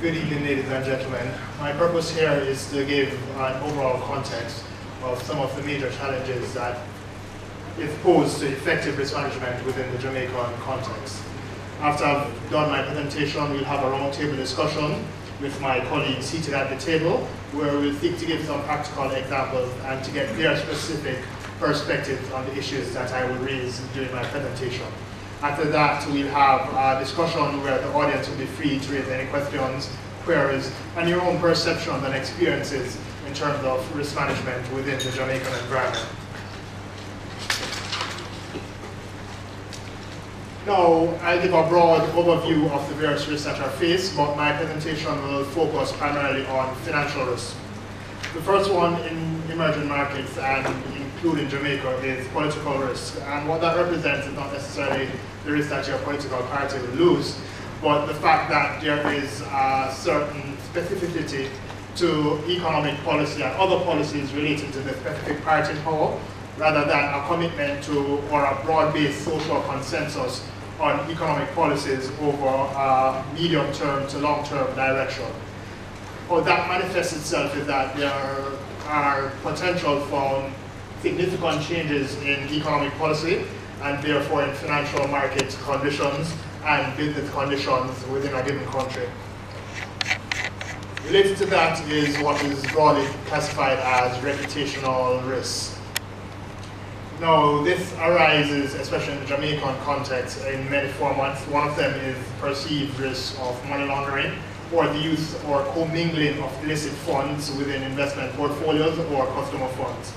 Good evening, ladies and gentlemen. My purpose here is to give an overall context of some of the major challenges that it posed to effective risk management within the Jamaican context. After I've done my presentation, we'll have a roundtable discussion with my colleagues seated at the table, where we'll seek to give some practical examples and to get their specific perspectives on the issues that I will raise during my presentation. After that, we'll have a discussion where the audience will be free to raise any questions, queries, and your own perceptions and experiences in terms of risk management within the Jamaican environment. Now, I'll give a broad overview of the various risks that are faced, but my presentation will focus primarily on financial risks. The first one in emerging markets and including Jamaica is political risk. And what that represents is not necessarily the risk that your political party will lose, but the fact that there is a certain specificity to economic policy and other policies related to the specific party in power, rather than a commitment to or a broad-based social consensus on economic policies over a medium-term to long-term direction. How that manifests itself is that there are potential for significant changes in economic policy and therefore in financial market conditions and business conditions within a given country. Related to that is what is broadly classified as reputational risk. Now, this arises, especially in the Jamaican context, in many formats. One of them is perceived risk of money laundering, or the use or commingling of illicit funds within investment portfolios or customer funds.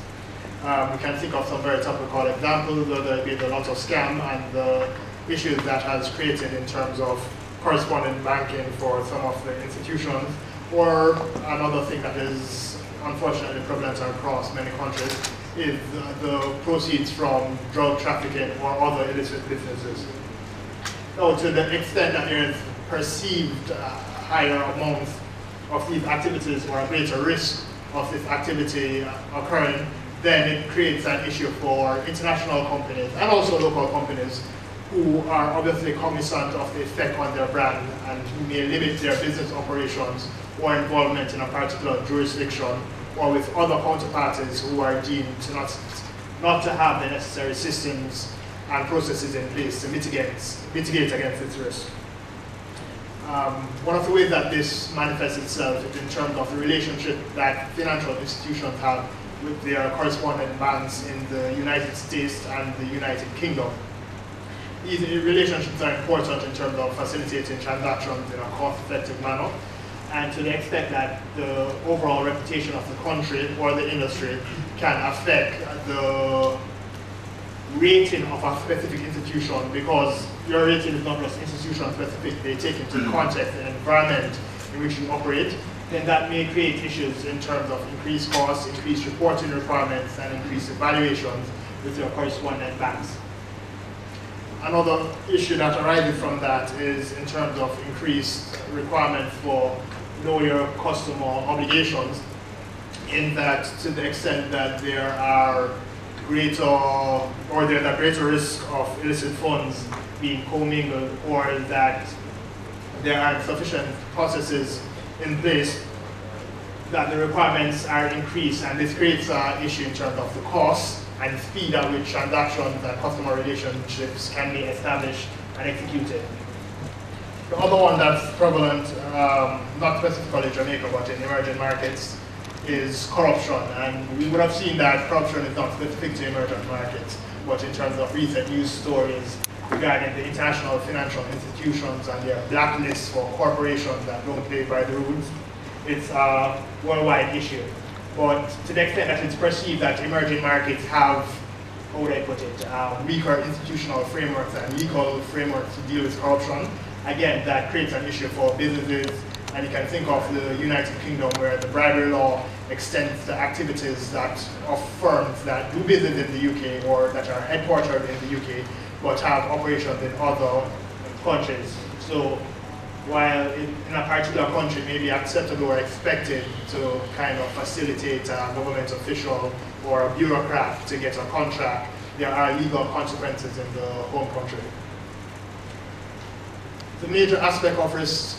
We can think of some very topical examples, whether it be the lotto scam and the issues that has created in terms of correspondent banking for some of the institutions, or another thing that is unfortunately prevalent across many countries is the proceeds from drug trafficking or other illicit businesses. Now, to the extent that there is perceived higher amounts of these activities or a greater risk of this activity occurring, then it creates an issue for international companies and also local companies who are obviously cognizant of the effect on their brand and who may limit their business operations or involvement in a particular jurisdiction or with other counterparties who are deemed to not to have the necessary systems and processes in place to mitigate against this risk. One of the ways that this manifests itself is in terms of the relationship that financial institutions have with their correspondent banks in the United States and the United Kingdom. These relationships are important in terms of facilitating transactions in a cost-effective manner, and to the extent that the overall reputation of the country or the industry can affect the rating of a specific institution, because your rating is not just institution-specific, they take into context the environment in which you operate, then that may create issues in terms of increased costs, increased reporting requirements, and increased evaluations with your correspondent banks. Another issue that arises from that is in terms of increased requirement for know your customer obligations, in that to the extent that there's a greater risk of illicit funds being commingled, or that there are sufficient processes in place, that the requirements are increased, and this creates an issue in terms of the cost and speed at which transactions and customer relationships can be established and executed. The other one that's prevalent, not specifically Jamaica, but in emerging markets, is corruption. And we would have seen that corruption is not specific to emerging markets, but in terms of recent news stories regarding the international financial institutions and their blacklists for corporations that don't play by the rules, it's a worldwide issue. But to the extent that it's perceived that emerging markets have, how would I put it, weaker institutional frameworks and legal frameworks to deal with corruption, again, that creates an issue for businesses. And you can think of the United Kingdom, where the bribery law extends the activities of firms that do business in the UK or that are headquartered in the UK but have operations in other countries. So while in a particular country may be acceptable or expected to kind of facilitate a government official or a bureaucrat to get a contract, there are legal consequences in the home country. The major aspect of risk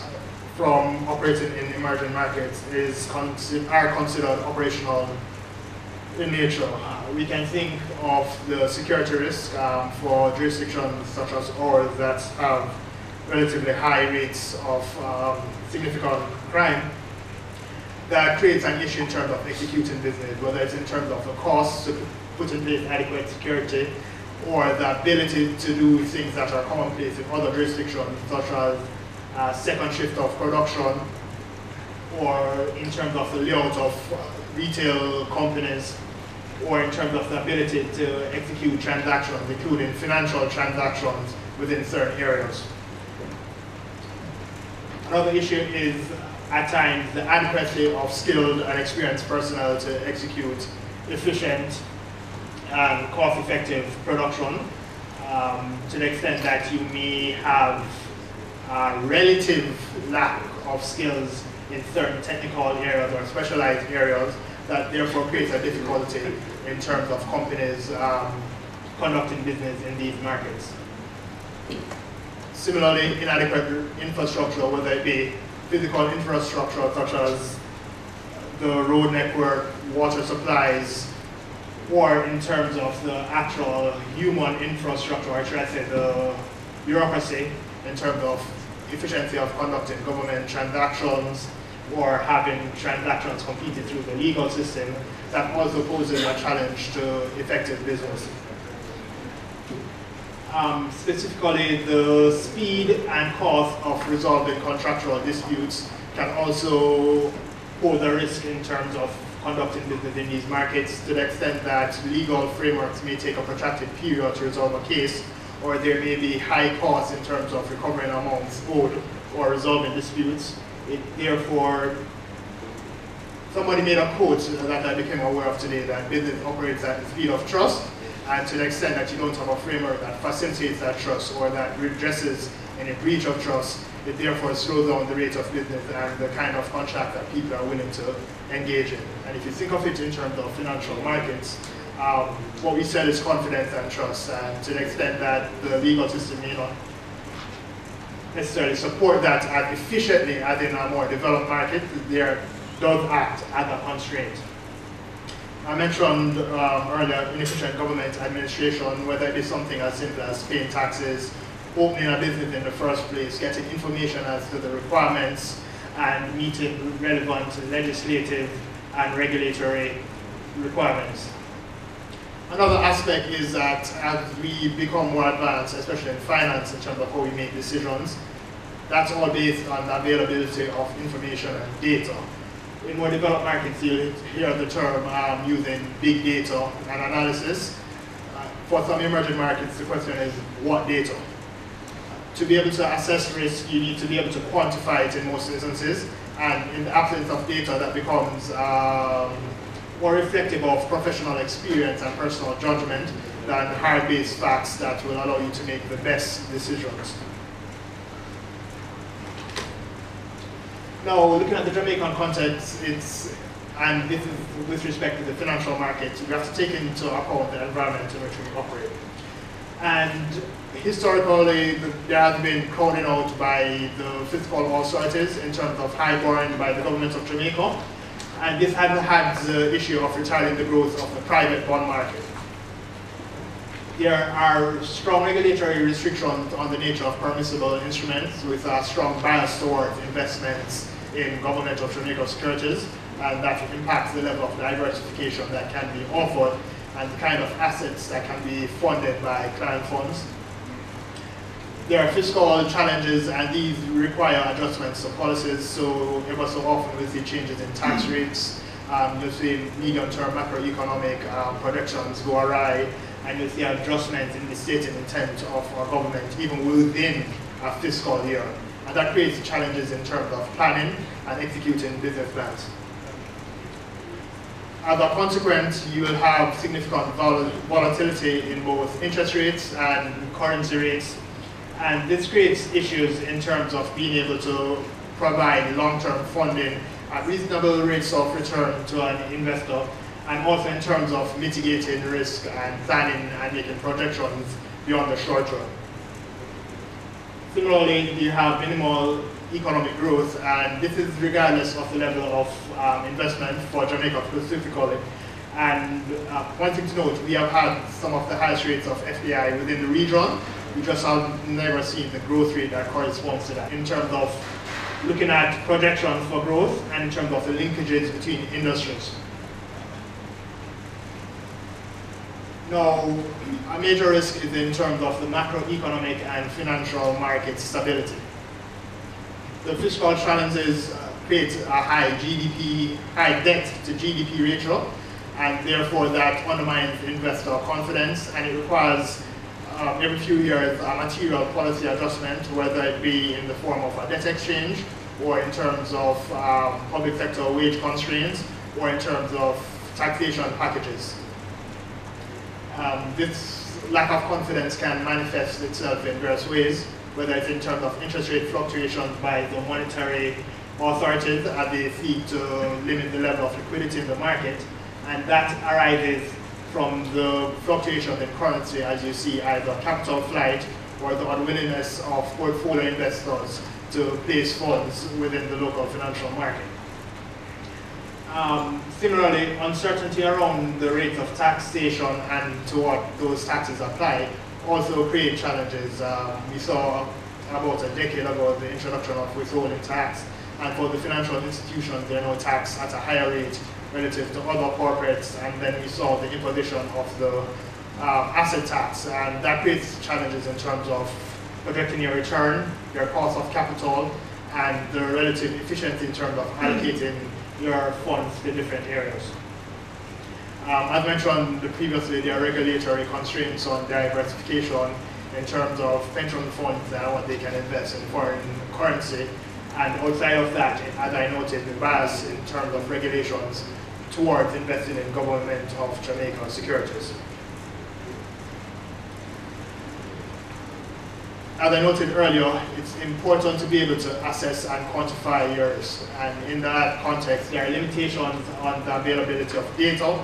from operating in emerging markets is are considered operational in nature. We can think of the security risk for jurisdictions such as ours that have relatively high rates of significant crime. That creates an issue in terms of executing business, whether it's in terms of the cost to put in place adequate security, or the ability to do things that are commonplace in other jurisdictions, such as second shift of production, or in terms of the layout of retail companies, or in terms of the ability to execute transactions, including financial transactions within certain areas. Another issue is, at times, the adequacy of skilled and experienced personnel to execute efficient and cost-effective production, to the extent that you may have a relative lack of skills in certain technical areas or specialized areas that therefore creates a difficulty in terms of companies conducting business in these markets. Similarly, inadequate infrastructure, whether it be physical infrastructure such as the road network, water supplies, or in terms of the actual human infrastructure, or should I say the bureaucracy, in terms of efficiency of conducting government transactions or having transactions completed through the legal system, that also poses a challenge to effective business. Specifically, the speed and cost of resolving contractual disputes can also pose a risk in terms of conducting business in these markets, to the extent that legal frameworks may take a protracted period to resolve a case, or there may be high costs in terms of recovering amounts owed or resolving disputes. Therefore, somebody made a quote that I became aware of today, that business operates at the speed of trust, and to the extent that you don't have a framework that facilitates that trust or that redresses any breach of trust, it therefore slows down the rate of business and the kind of contract that people are willing to engage in. And if you think of it in terms of financial markets, what we sell is confidence and trust, and to the extent that the legal system may not necessarily support that as efficiently as in a more developed market, there does act as a constraint. I mentioned earlier inefficient government administration, whether it is something as simple as paying taxes, opening a business in the first place, getting information as to the requirements, and meeting relevant legislative and regulatory requirements. Another aspect is that as we become more advanced, especially in finance, in terms of how we make decisions, that's all based on the availability of information and data. In more developed markets, you hear the term using big data and analysis. For some emerging markets, the question is, what data? To be able to assess risk, you need to be able to quantify it in most instances, and in the absence of data, that becomes more reflective of professional experience and personal judgment than hard-based facts that will allow you to make the best decisions. Now, looking at the Jamaican context, and this is with respect to the financial markets, we have to take into account the environment in which we operate. And historically, there has been crowded out by the fiscal authorities in terms of high borrowing by the government of Jamaica. And this hasn't had the issue of retarding the growth of the private bond market. There are strong regulatory restrictions on the nature of permissible instruments, with a strong bias towards investments in government of Jamaica securities, and that impacts the level of diversification that can be offered and the kind of assets that can be funded by client funds. There are fiscal challenges, and these require adjustments to policies, so ever so often we see changes in tax rates, you'll see medium-term macroeconomic projections go awry, and you'll see adjustments in the stated intent of our government, even within a fiscal year. And that creates challenges in terms of planning and executing business plans. As a consequence, you will have significant volatility in both interest rates and currency rates, and this creates issues in terms of being able to provide long-term funding at reasonable rates of return to an investor, and also in terms of mitigating risk and planning and making projections beyond the short term. Similarly, you have minimal economic growth, and this is regardless of the level of investment for Jamaica specifically. And one thing to note, we have had some of the highest rates of FDI within the region. We just have never seen the growth rate that corresponds to that in terms of looking at projections for growth and in terms of the linkages between industries. Now, a major risk is in terms of the macroeconomic and financial market stability. The fiscal challenges create a high debt to GDP ratio, and therefore that undermines investor confidence, and it requires every few years a material policy adjustment, whether it be in the form of a debt exchange, or in terms of public sector wage constraints, or in terms of taxation packages. This lack of confidence can manifest itself in various ways, whether it's in terms of interest rate fluctuations by the monetary authorities as they seek to limit the level of liquidity in the market, and that arises from the fluctuation in currency, as you see either capital flight or the unwillingness of portfolio investors to place funds within the local financial market. Similarly, uncertainty around the rates of taxation and to what those taxes apply also create challenges. We saw about a decade ago the introduction of withholding tax, and for the financial institutions, they are now taxed at a higher rate relative to other corporates, and then we saw the imposition of the asset tax, and that creates challenges in terms of projecting your return, your cost of capital, and the relative efficiency in terms of allocating your funds to different areas. As mentioned previously, there are regulatory constraints on diversification in terms of pension funds and what they can invest in foreign currency. And outside of that, as I noted, the bias in terms of regulations towards investing in government of Jamaica securities. As I noted earlier, it's important to be able to assess and quantify your risk. And in that context, there are limitations on the availability of data.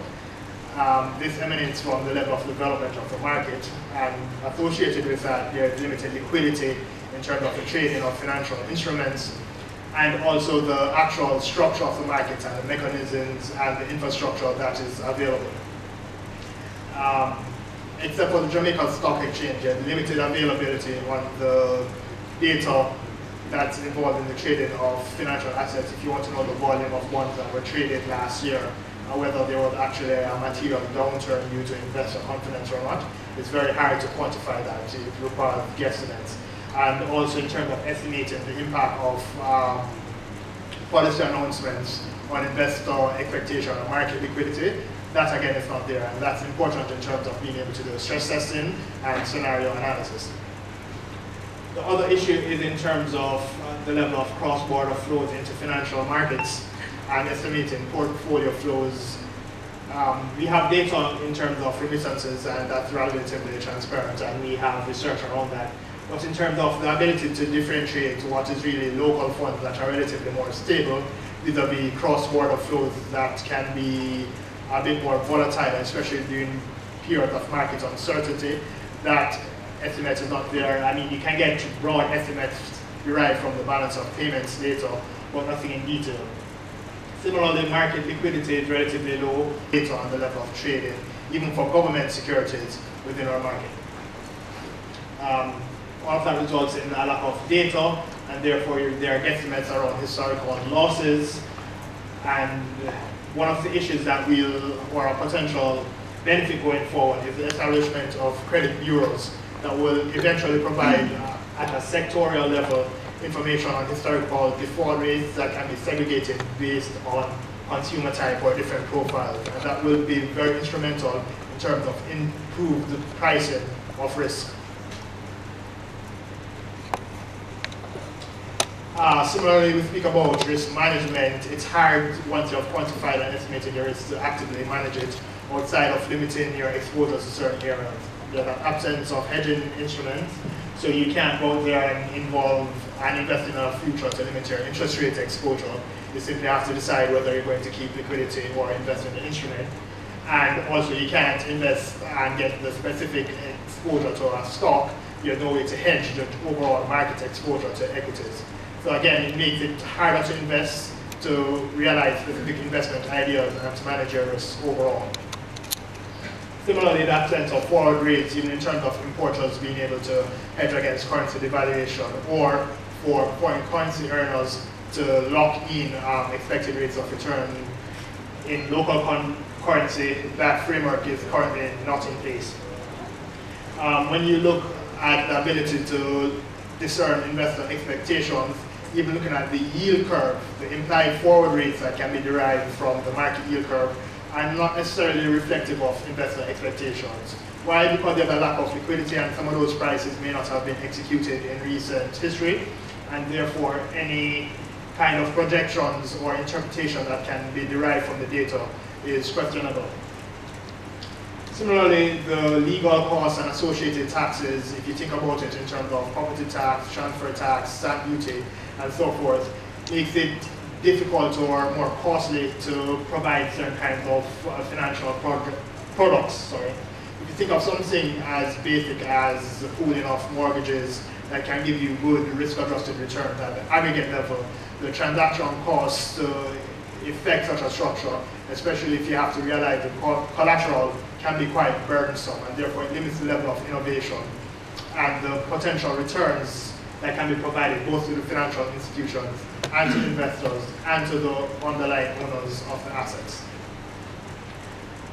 This emanates from the level of development of the market, and associated with that, there is limited liquidity in terms of the trading of financial instruments, and also the actual structure of the market and the mechanisms and the infrastructure that is available. Except for the Jamaica Stock Exchange, there's limited availability on the data that's involved in the trading of financial assets. If you want to know the volume of bonds that were traded last year, or whether there was actually a material downturn due to investor confidence or not, it's very hard to quantify that. It requires guesstimates. And also in terms of estimating the impact of policy announcements on investor expectation or market liquidity, that again is not there, and that's important in terms of being able to do stress testing and scenario analysis. The other issue is in terms of the level of cross-border flows into financial markets and estimating portfolio flows. We have data in terms of remittances, and that's relatively transparent, and we have research around that. But in terms of the ability to differentiate what is really local funds that are relatively more stable, these are the cross-border flows that can be a bit more volatile, especially during periods of market uncertainty. That estimate is not there. I mean, you can get broad estimates derived from the balance of payments data, but nothing in detail. Similarly, market liquidity is relatively low data on the level of trading, even for government securities within our market. All of that results in a lack of data, and therefore there are guesstimates around historical losses. And one of the issues that or a potential benefit going forward is the establishment of credit bureaus that will eventually provide, at a sectorial level, information on historical default rates that can be segregated based on consumer type or different profiles. And that will be very instrumental in terms of improved pricing of risk. Similarly, we speak about risk management. It's hard, once you've quantified and estimated your risk, to actively manage it outside of limiting your exposure to certain areas. There's an absence of hedging instruments, so you can't go out there and invest in a future to limit your interest rate exposure. You simply have to decide whether you're going to keep liquidity or invest in the instrument. And also, you can't invest and get the specific exposure to a stock. You have no way to hedge the overall market exposure to equities. So again, it makes it harder to invest, to realize there's a big investment idea and to manage your risk overall. Similarly, that sense of forward rates, even in terms of importers being able to hedge against currency devaluation, or for foreign currency earners to lock in expected rates of return in local currency, that framework is currently not in place. When you look at the ability to discern investment expectations, even looking at the yield curve, the implied forward rates that can be derived from the market yield curve are not necessarily reflective of investor expectations. Why? Because there's a lack of liquidity and some of those prices may not have been executed in recent history, and therefore any kind of projections or interpretation that can be derived from the data is questionable. Similarly, the legal costs and associated taxes, if you think about it in terms of property tax, transfer tax, stamp duty, and so forth, makes it difficult or more costly to provide certain kinds of financial products. If you think of something as basic as pooling of mortgages that can give you good risk-adjusted returns at the aggregate level, the transaction costs to effect such a structure, especially if you have to realize the collateral, can be quite burdensome, and therefore it limits the level of innovation and the potential returns that can be provided both to the financial institutions and to investors and to the underlying owners of the assets.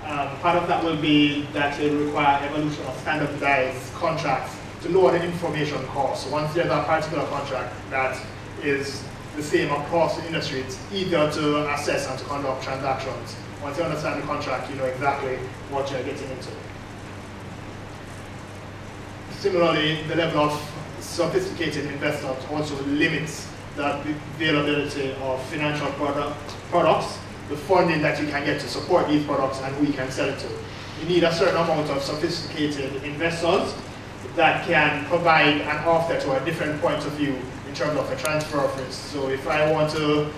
Part of that will be that it will require evolution of standardized contracts to lower the information costs. So once there's a particular contract that is the same across the industry, it's easier to assess and to conduct transactions. Once you understand the contract, you know exactly what you're getting into. Similarly, the level of sophisticated investors also limits the availability of financial products, the funding that you can get to support these products, and who you can sell it to. You need a certain amount of sophisticated investors that can provide an offset or a different point of view in terms of a transfer of risk. So if I want to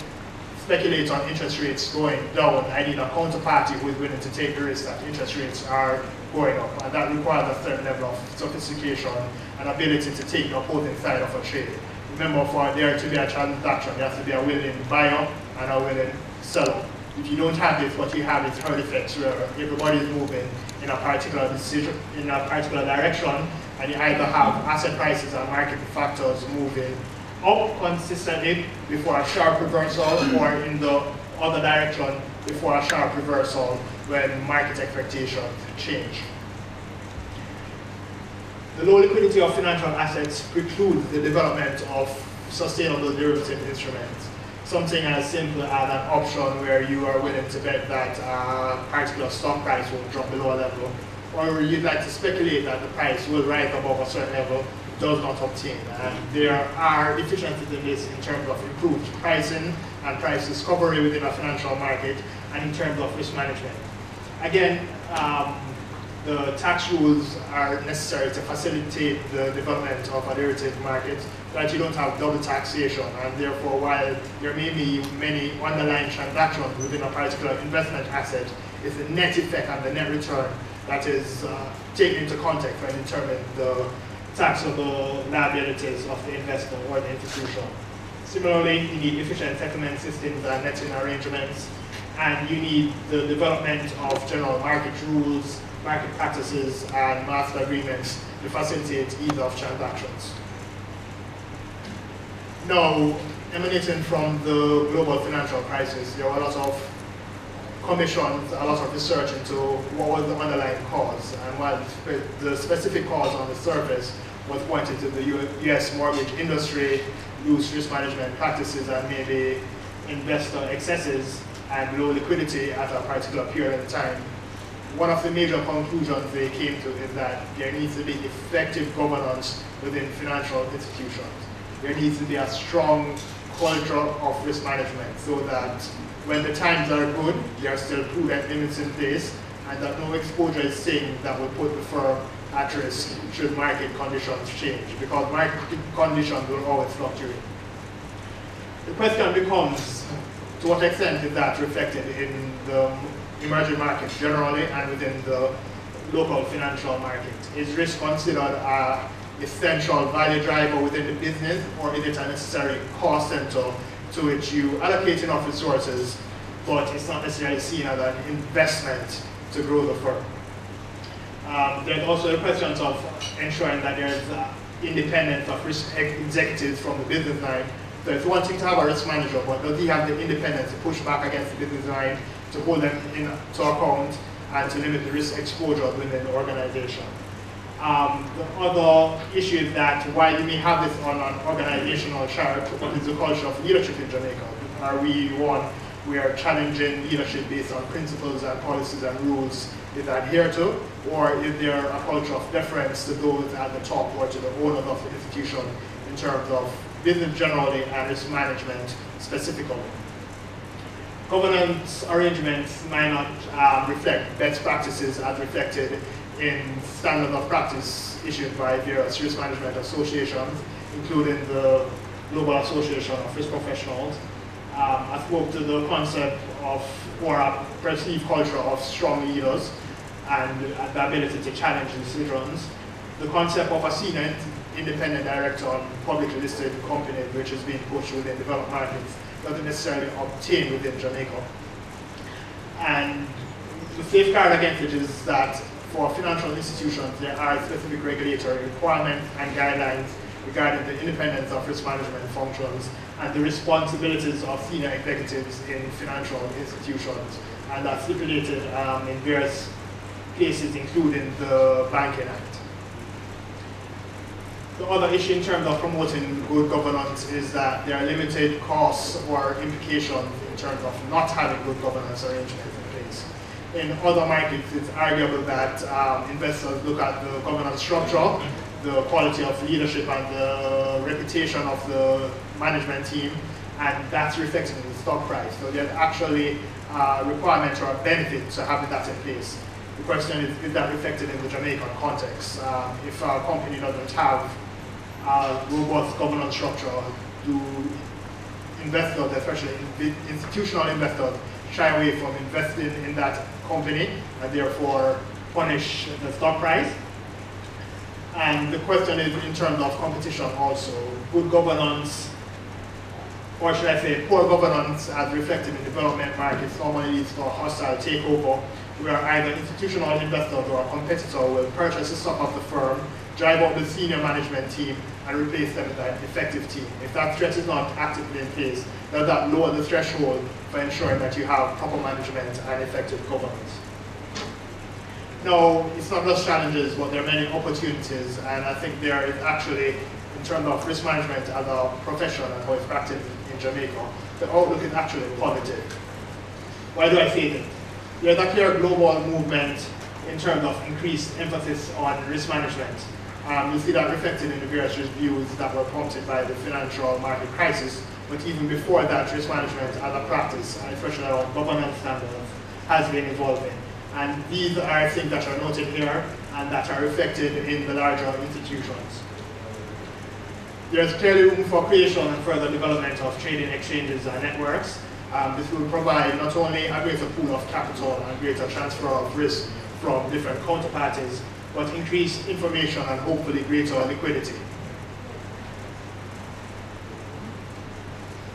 speculate on interest rates going down, I need a counterparty who is willing to take the risk that interest rates are going up, and that requires a certain level of sophistication and ability to take the opposing side of a trade. Remember, for there to be a transaction, there has to be a willing buyer and a willing seller. If you don't have this, what you have is herd effects, where everybody is moving in a particular decision, in a particular direction, and you either have asset prices and market factors moving up consistently before a sharp reversal, or in the other direction before a sharp reversal when market expectations change. The low liquidity of financial assets precludes the development of sustainable derivative instruments. Something as simple as an option where you are willing to bet that a particular stock price will drop below a level, or you'd like to speculate that the price will rise above a certain level, does not obtain. And there are efficiencies in this in terms of improved pricing and price discovery within a financial market, and in terms of risk management. Again, the tax rules are necessary to facilitate the development of a derivative market so that you don't have double taxation, and therefore while there may be many underlying transactions within a particular investment asset, it's the net effect and the net return that is taken into context when determining the taxable liabilities of the investor or the institution. Similarly, you need efficient settlement systems and netting arrangements, and you need the development of general market rules, market practices, and master agreements to facilitate ease of transactions. Now, emanating from the global financial crisis, there were a lot of commissioned a lot of research into what was the underlying cause, and while the specific cause on the surface was pointed to the US mortgage industry, loose risk management practices, and maybe investor excesses and low liquidity at a particular period of time, one of the major conclusions they came to is that there needs to be effective governance within financial institutions. There needs to be a strong culture of risk management so that when the times are good, there are still prudent limits in place, and that no exposure is seen that will put the firm at risk should market conditions change, because market conditions will always fluctuate. The question becomes, to what extent is that reflected in the emerging markets generally and within the local financial market? Is risk considered a essential value driver within the business, or is it a necessary cost center to which you allocate enough resources, but it's not necessarily seen as an investment to grow the firm? There's also the question of ensuring that there's independence of risk executives from the business line. So it's one thing to have a risk manager, but does he have the independence to push back against the business line, to hold them to account, and to limit the risk exposure within the organization? The other issue is that while you may have this on an organizational chart, what is the culture of leadership in Jamaica? Are we one where challenging leadership based on principles and policies and rules is adhered to? Or is there a culture of deference to those at the top or to the owners of the institution in terms of business generally and risk management specifically? Governance arrangements might not reflect best practices as reflected in standards of practice issued by various risk management associations, including the Global Association of Risk Professionals. I spoke to the concept of, or a perceived culture of, strong leaders and the ability to challenge decisions. The concept of a senior independent director on publicly listed companies, which is being pushed within developed markets, doesn't necessarily obtain within Jamaica. And the safeguard against it is that for financial institutions, there are specific regulatory requirements and guidelines regarding the independence of risk management functions and the responsibilities of senior executives in financial institutions, and that's stipulated in various places, including the Banking Act. The other issue in terms of promoting good governance is that there are limited costs or implications in terms of not having good governance arrangements in place. In other markets, it's arguable that investors look at the governance structure, the quality of leadership, and the reputation of the management team, and that's reflected in the stock price. So there's actually a requirement or a benefit to having that in place. The question is that reflected in the Jamaican context? If a company doesn't have a robust governance structure, do investors, especially institutional investors, shy away from investing in that company and therefore punish the stock price? And the question is in terms of competition also. Good governance, or should I say poor governance as reflected in development markets, normally leads to a hostile takeover where either institutional investors or a competitor will purchase the stock of the firm, drive up the senior management team, and replace them with an effective team. If that threat is not actively in place, does that lower the threshold for ensuring that you have proper management and effective governance? No, it's not just challenges, but there are many opportunities, and I think there is actually, in terms of risk management as a profession and how it's practiced in Jamaica, the outlook is actually positive. Why do I say that? There's a clear global movement in terms of increased emphasis on risk management. You see that reflected in the various reviews that were prompted by the financial market crisis, but even before that, risk management as a practice, and especially our governance standards, has been evolving. And these are things that are noted here and that are reflected in the larger institutions. There's clearly room for creation and further development of trading exchanges and networks. This will provide not only a greater pool of capital and greater transfer of risk from different counterparties, but increased information and hopefully greater liquidity.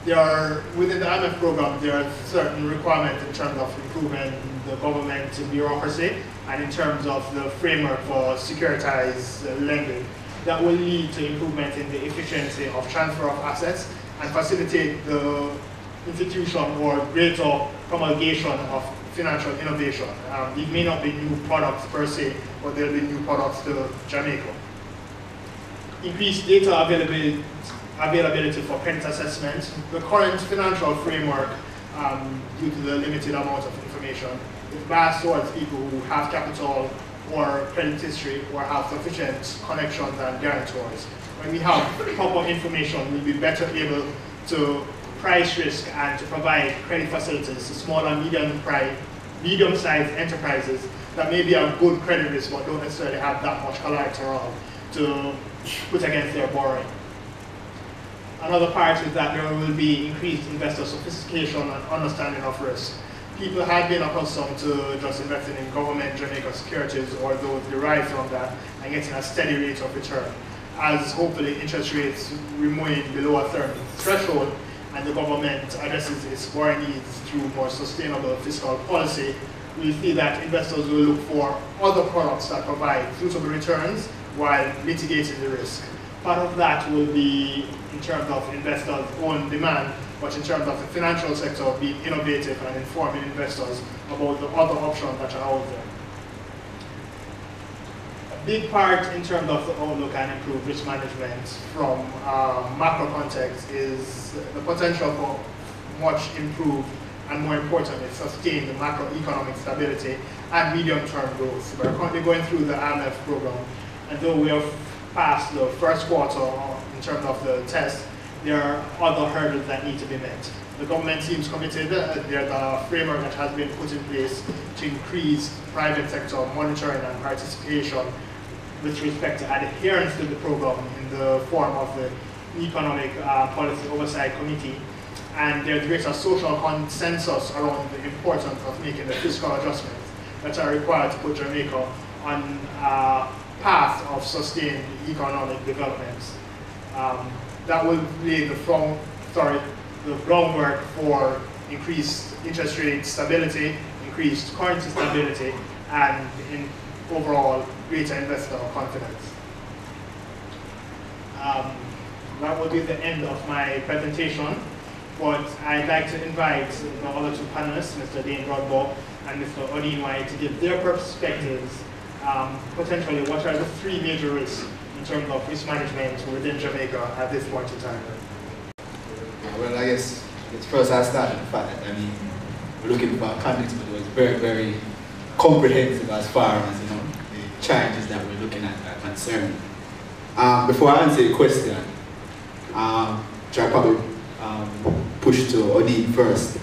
There are, within the IMF program, there are certain requirements in terms of improving the government bureaucracy and in terms of the framework for securitized lending that will lead to improvement in the efficiency of transfer of assets and facilitate the institution or greater promulgation of financial innovation. These may not be new products per se, but they'll be new products to Jamaica. Increased data availability for credit assessment. The current financial framework, due to the limited amount of information, is vast towards people who have capital or credit history or have sufficient connections and guarantors. When we have proper information, we'll be better able to price risk and to provide credit facilities to small and medium-sized enterprises that may be a good credit risk but don't necessarily have that much collateral to put against their borrowing. Another part is that there will be increased investor sophistication and understanding of risk. People have been accustomed to just investing in government Jamaica securities or those derived from that and getting a steady rate of return. as hopefully interest rates remain below a certain threshold and the government addresses its foreign needs through more sustainable fiscal policy, we see that investors will look for other products that provide suitable returns while mitigating the risk. Part of that will be in terms of investors' own demand, but in terms of the financial sector being innovative and informing investors about the other options that are out there. A big part in terms of the outlook and improved risk management from macro context is the potential for much improved and, more importantly, sustained macroeconomic stability and medium-term growth. We're currently going through the IMF program, and though we have passed the first quarter in terms of the test, there are other hurdles that need to be met. The government seems committed. There's a framework that has been put in place to increase private sector monitoring and participation with respect to adherence to the program in the form of the Economic Policy Oversight Committee. And there's greater social consensus around the importance of making the fiscal adjustments that are required to put Jamaica on a path of sustained economic development. That will lay the groundwork for increased interest rate stability, increased currency stability, and in overall greater investor confidence. That will be the end of my presentation, but I'd like to invite the other two panelists, Mr. Dane Rodbaugh and Mr. Odeen White, to give their perspectives, potentially what are the three major risks in terms of risk management within Jamaica at this point in time. Well, I guess it's first I start with the fact that, I mean, we're looking for context, but it was very, very comprehensive as far as, you know, the challenges that we're looking at are concerned. Before I answer your question, which I probably push to Odeen first,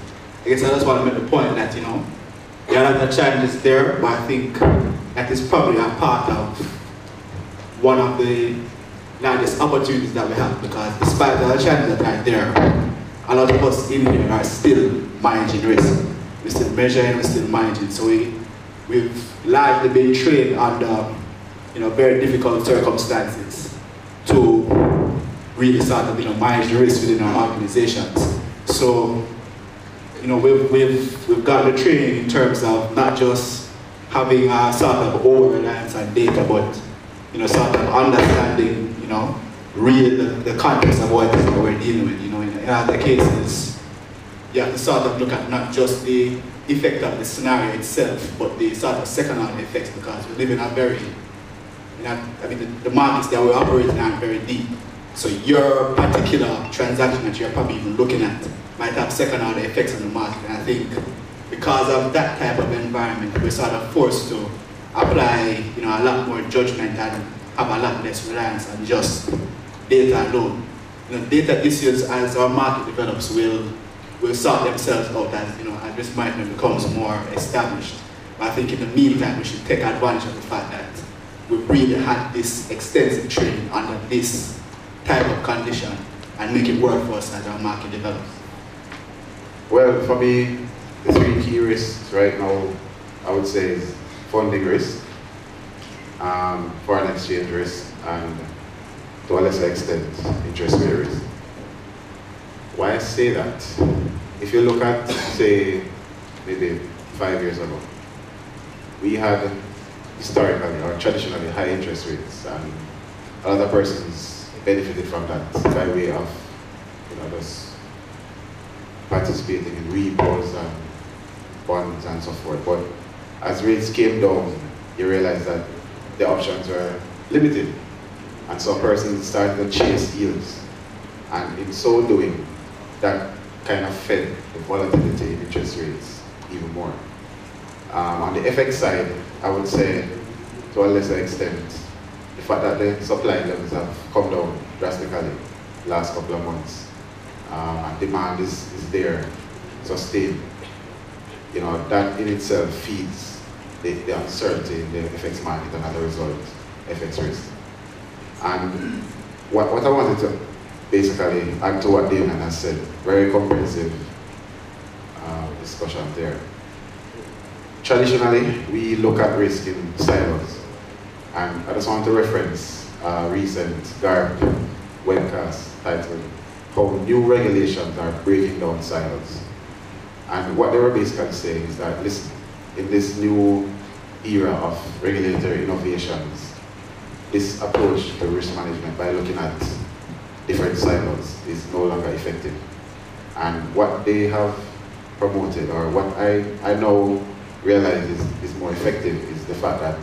I guess I just want to make the point that, you know, there are other challenges there, but I think that is probably a part of one of the largest opportunities that we have, because despite the challenges that are there, a lot of us in here are still managing risk. We're still measuring, we're still managing. So we've largely been trained under, you know, very difficult circumstances to really start to, you know, manage the risk within our organizations. So, you know, we've got the training in terms of not just having a sort of over-reliance on data, but, you know, sort of understanding, you know, really the context of what we're dealing with. You know, in other cases, you have to sort of look at not just the effect of the scenario itself, but the sort of second-order effects, because we live in a very, you know, I mean, the markets that we're operating in are very deep. So your particular transaction that you're probably even looking at might have second-order effects on the market. And I think because of that type of environment, we're sort of forced to apply, you know, a lot more judgment and have a lot less reliance on just data alone. You know, data issues, as our market develops, will sort themselves out as, you know, as risk management becomes more established. But I think in the meantime, we should take advantage of the fact that we really had this extensive training under this type of condition and make it work for us as our market develops. Well, for me, the three key risks right now, I would say, is funding risk, foreign exchange risk, and to a lesser extent, interest rate risk. Why I say that? If you look at, say, maybe 5 years ago, we had historically or traditionally high interest rates, and a lot of persons benefited from that by way of, you know, just participating in repos and bonds and so forth. But as rates came down, you realize that the options were limited. And so persons started to chase yields. And in so doing, that kind of fed the volatility in interest rates even more. On the FX side, I would say, to a lesser extent, the fact that the supply levels have come down drastically the last couple of months, and demand is there, sustained. You know, that in itself feeds the uncertainty in the FX market, and as a result, FX risk. And what I wanted to basically add to what Damion has said, very comprehensive discussion there. Traditionally, we look at risk in silos, and I just want to reference recent GARP webcast titled "How New Regulations Are Breaking Down Silos." And what they were basically saying is that, listen, in this new era of regulatory innovations, this approach to risk management by looking at different silos is no longer effective. And what they have promoted, or what I now realize is more effective, is the fact that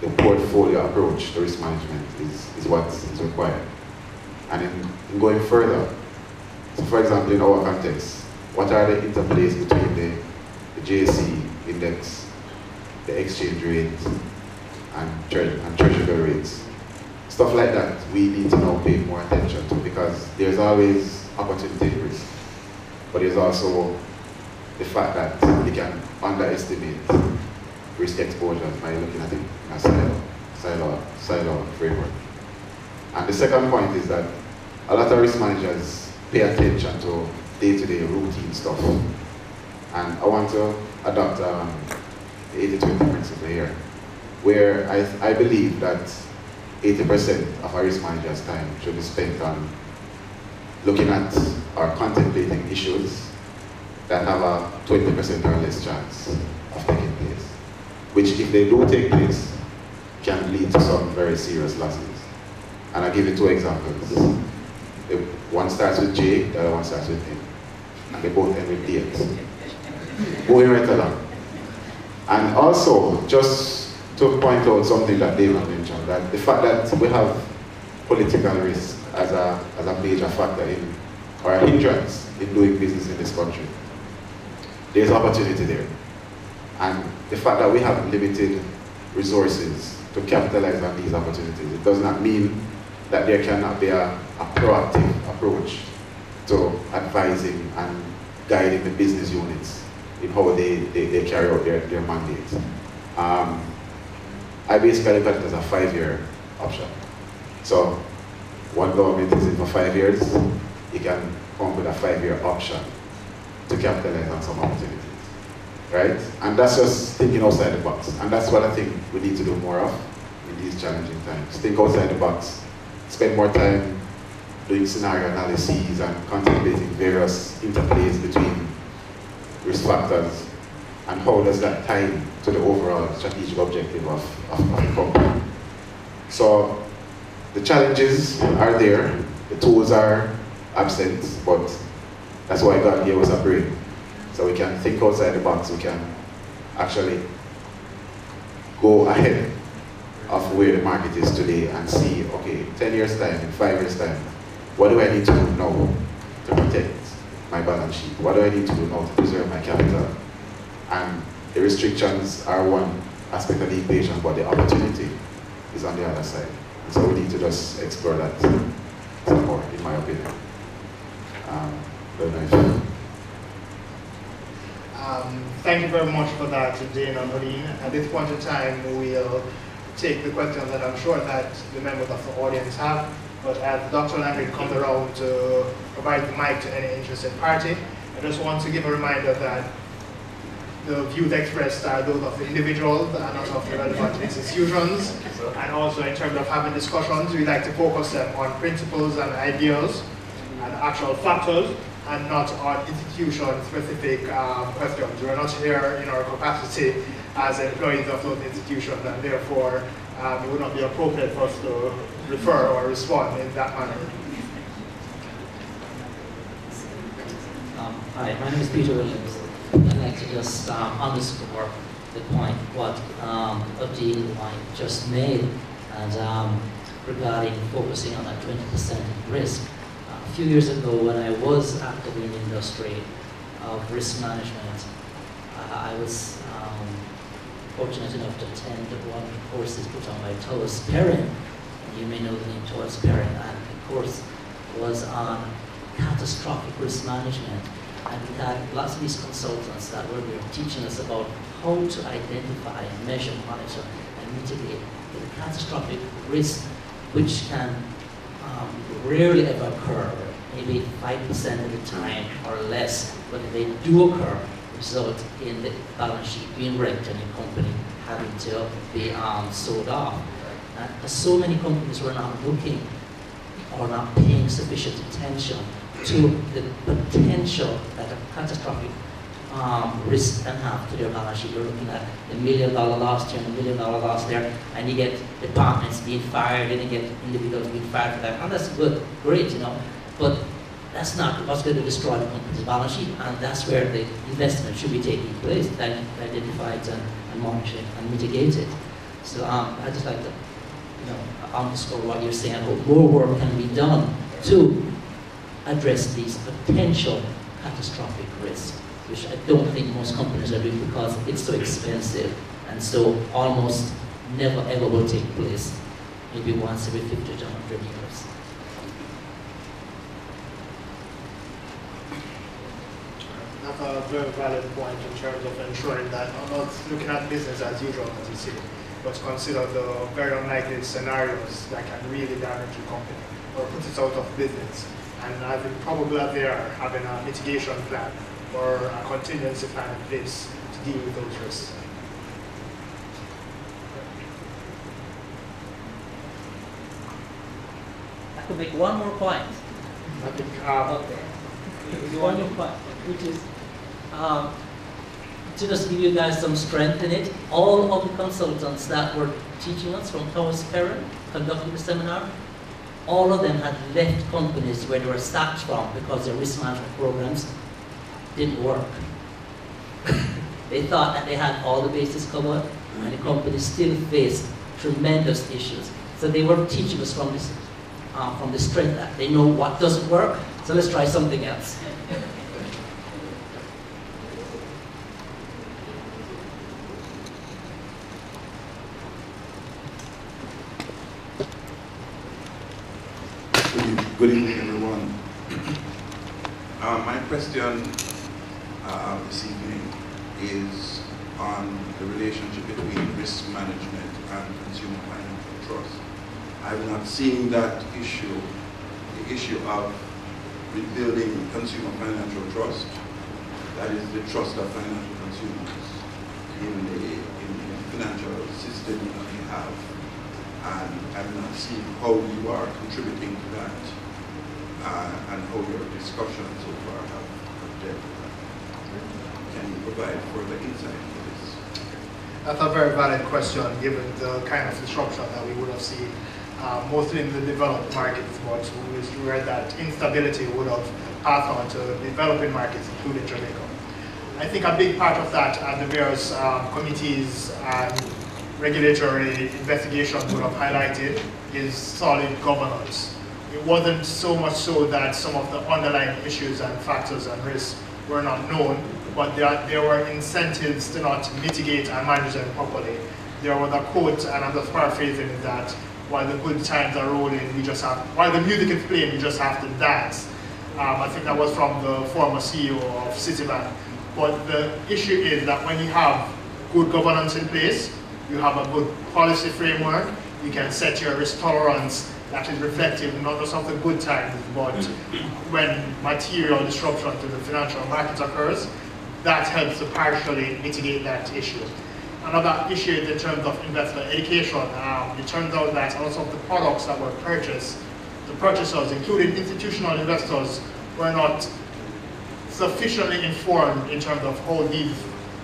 the portfolio approach to risk management is what is required. And in going further, so for example, in our context, what are the interplays between the JSE index, the exchange rate, and treasury bill rates? Stuff like that we need to now pay more attention to, because there's always opportunity risk, but there's also the fact that we can underestimate risk exposure by looking at it in a silo framework. And the second point is that a lot of risk managers pay attention to day-to-day routine stuff. And I want to adopt the 80-20 principle here, where I believe that 80% of a risk manager's time should be spent on looking at or contemplating issues that have a 20% or less chance of taking place, which, if they do take place, can lead to some very serious losses. And I'll give you two examples. One starts with J, the other one starts with M. And they both end with DX. Moving right along. And also, just to point out something that Damion mentioned, that the fact that we have political risk as a major factor in, or a hindrance in, doing business in this country, there's opportunity there. And the fact that we have limited resources to capitalize on these opportunities, it does not mean that there cannot be a proactive approach to advising and guiding the business units in how they carry out their mandates. I basically look at it as a 5-year option. So one government is in for 5 years, you can come with a 5-year option to capitalize on some opportunities, right? And that's just thinking outside the box. And that's what I think we need to do more of in these challenging times. Think outside the box, spend more time doing scenario analyses and contemplating various interplays between risk factors, and how does that tie to the overall strategic objective of the company. So the challenges are there, the tools are absent, but that's why God gave us a brain. So we can think outside the box, we can actually go ahead of where the market is today and see, okay, in 10 years time, in 5 years time, what do I need to do now to protect my balance sheet? What do I need to do now to preserve my capital? And the restrictions are one aspect of the equation, but the opportunity is on the other side. And so we need to just explore that some more, in my opinion. Thank you very much for that, Dane and Odeen. At this point in time, we'll take the questions that I'm sure that the members of the audience have. But as Dr. Landry comes around to provide the mic to any interested party, I just want to give a reminder that the views expressed are those of the individuals and not of the relevant institutions. And also, in terms of having discussions, we like to focus them on principles and ideas and actual factors, and not on institution-specific questions. We're not here in our capacity as employees of those institutions, and therefore it would not be appropriate for us to refer or respond in that manner. Hi, my name is Peter Williams. I'd like to just underscore the point what Odeen White just made, and regarding focusing on that 20% risk. A few years ago, when I was active in the industry of risk management, I was fortunate enough to attend one of the courses put on by Thomas Perrin. You may know the name Thomas Perrin, and the course was on catastrophic risk management. And we had lots of these consultants that were teaching us about how to identify, measure, monitor, and mitigate the catastrophic risk, which can rarely ever occur, maybe 5% of the time or less, but if they do occur, result in the balance sheet being wrecked and the company having to be sold off. So many companies were not looking or not paying sufficient attention to the potential that a catastrophic risk can have to their balance sheet. You're looking at the $1 million loss here and the $1 million loss there, and you get departments being fired, and you get individuals being fired for that. And that's good, great, you know, but that's not what's going to destroy the company's balance sheet, and that's where the investment should be taking place, that identifies and monitors and mitigates it. So I just like to, you know, underscore what you're saying. More work can be done to address these potential catastrophic risks, which I don't think most companies are doing because it's so expensive, and so almost never ever will take place, maybe once every 50 to 100 years. That's a very valid point in terms of ensuring that I'm not looking at business as usual, as you see, but consider the very unlikely scenarios that can really damage the company or put it out of business. And I think probably that they are having a mitigation plan or a contingency plan in place to deal with those risks. I could make one more point. I think one more point, which is to just give you guys some strength in it. All of the consultants that were teaching us from Thomas Perrin, conducting the seminar, all of them had left companies where they were sacked from because their risk management programs didn't work. They thought that they had all the bases covered, and the company still faced tremendous issues. So they were teaching us from the strength that they know what doesn't work, so let's try something else. Good evening, everyone. My question this evening is on the relationship between risk management and consumer financial trust. I'm not seeing that issue, the issue of rebuilding consumer financial trust, that is the trust of financial consumers in the financial system that we have. And I'm not seeing how you are contributing to that. And how your discussions so far have dealt with that. Can you provide further insight into this? That's a very valid question, given the kind of disruption that we would have seen, mostly in the developed markets, but we was aware that instability would have passed on to developing markets, including Jamaica. I think a big part of that, and the various committees and regulatory investigations would have highlighted, is solid governance. It wasn't so much so that some of the underlying issues and factors and risks were not known, but there were incentives to not mitigate and manage them properly. There was a quote, and I'm just paraphrasing, that while the good times are rolling, we just have, while the music is playing, we just have to dance. I think that was from the former CEO of Citibank. But the issue is that when you have good governance in place, you have a good policy framework, you can set your risk tolerance that is reflective not just of the good times, but when material disruption to the financial markets occurs, that helps to partially mitigate that issue. Another issue is in terms of investor education. It turns out that a lot of the products that were purchased, the purchasers, including institutional investors, were not sufficiently informed in terms of how these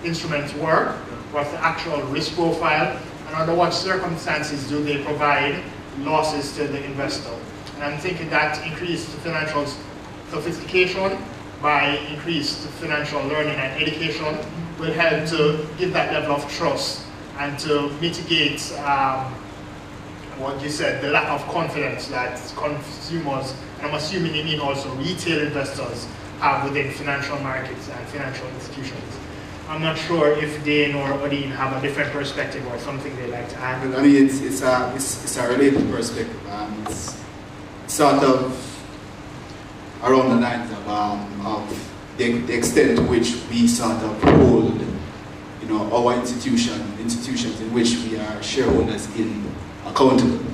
instruments work, what's the actual risk profile, and under what circumstances do they provide losses to the investor. And I'm thinking that increased financial sophistication by increased financial learning and education will help to give that level of trust and to mitigate what you said, the lack of confidence that consumers, and I'm assuming you mean also retail investors, have within financial markets and financial institutions. I'm not sure if Dane or Odeen have a different perspective or something they like to add. I mean, it's a related perspective. It's sort of around the lines of the extent to which we sort of hold, you know, our institutions in which we are shareholders in accountable.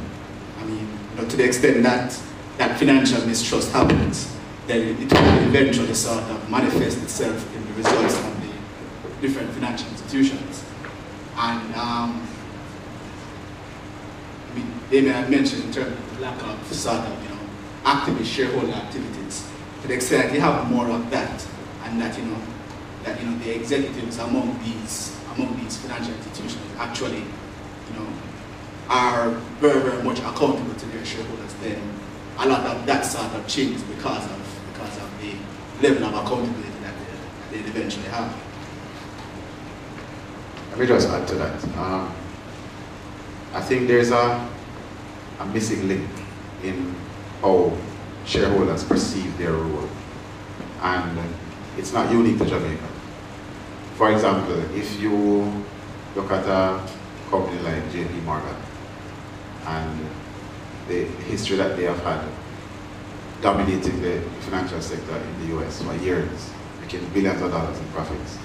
I mean, you know, to the extent that financial mistrust happens, then it will eventually sort of manifest itself in the results of different financial institutions. And Damion had mentioned in terms of lack of sort of, activist shareholder activities. To the extent you have more of that, and that the executives among these financial institutions actually are very, very much accountable to their shareholders, then a lot of that sort of changes because of the level of accountability that they eventually have. Let me just add to that. I think there's a missing link in how shareholders perceive their role. And it's not unique to Jamaica. For example, if you look at a company like JP Morgan and the history that they have had dominating the financial sector in the US for years, making billions of dollars in profits.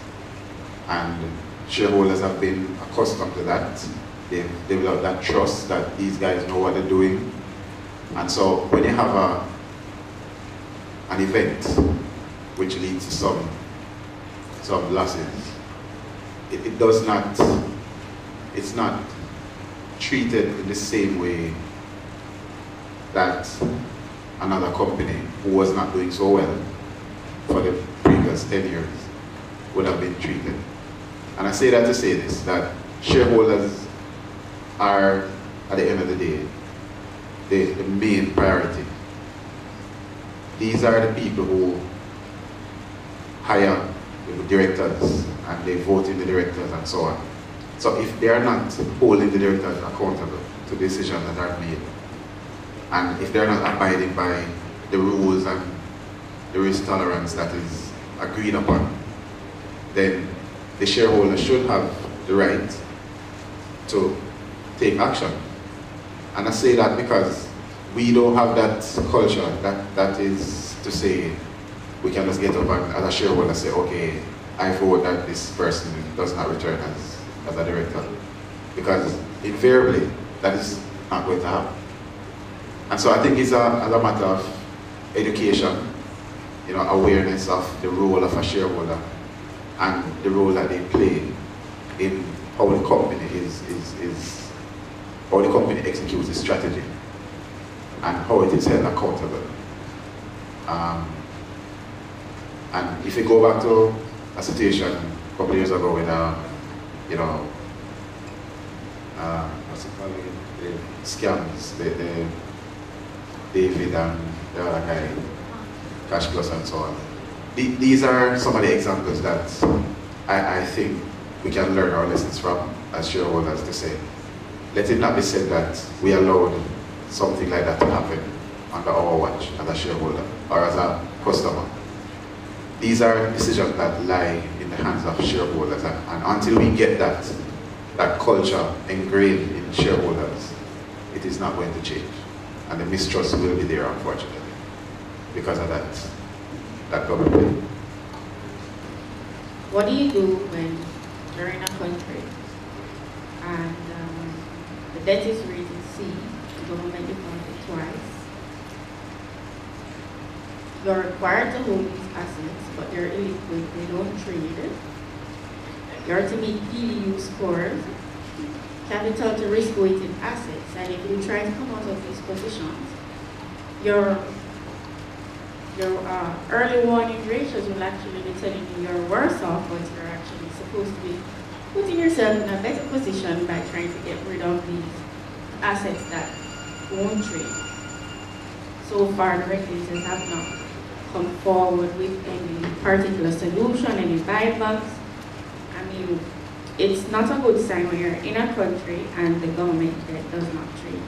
And shareholders have been accustomed to that. They've developed that trust that these guys know what they're doing. And so when you have an event which leads to some losses, it does not, it's not treated in the same way that another company who was not doing so well for the previous 10 years would have been treated. And I say that to say this, that shareholders are, at the end of the day, the main priority. These are the people who hire the directors and they vote in the directors and so on. So if they are not holding the directors accountable to decisions that are made, and if they are not abiding by the rules and the risk tolerance that is agreed upon, then the shareholder should have the right to take action. And I say that because we don't have that culture that is to say we can just get up and as a shareholder say, okay, I vote that this person does not return as a director. Because invariably, that is not going to happen. And so I think it's a matter of education, awareness of the role of a shareholder and the role that they play in how the company is how the company executes its strategy and how it is held accountable. And if you go back to a situation a couple of years ago when what's it called? The scams, the David and the other guy, Cash Plus and so on. These are some of the examples that I think we can learn our lessons from as shareholders to say, let it not be said that we allowed something like that to happen under our watch as a shareholder or as a customer. These are decisions that lie in the hands of shareholders, and until we get that culture ingrained in shareholders, it is not going to change. And the mistrust will be there, unfortunately, because of that government. What do you do when you're in a country and the debt is raising C, the government defaults it twice? You're required to hold these assets, but they're illiquid, they don't trade. You're to meet PDU scores, capital to risk-weighted assets, and if you try to come out of these positions, your early warning ratios will actually be telling you you're worse off, but you're actually supposed to be putting yourself in a better position by trying to get rid of these assets that won't trade. So far, the regulators have not come forward with any particular solution, any buybacks. I mean, it's not a good sign when you're in a country and the government that does not trade.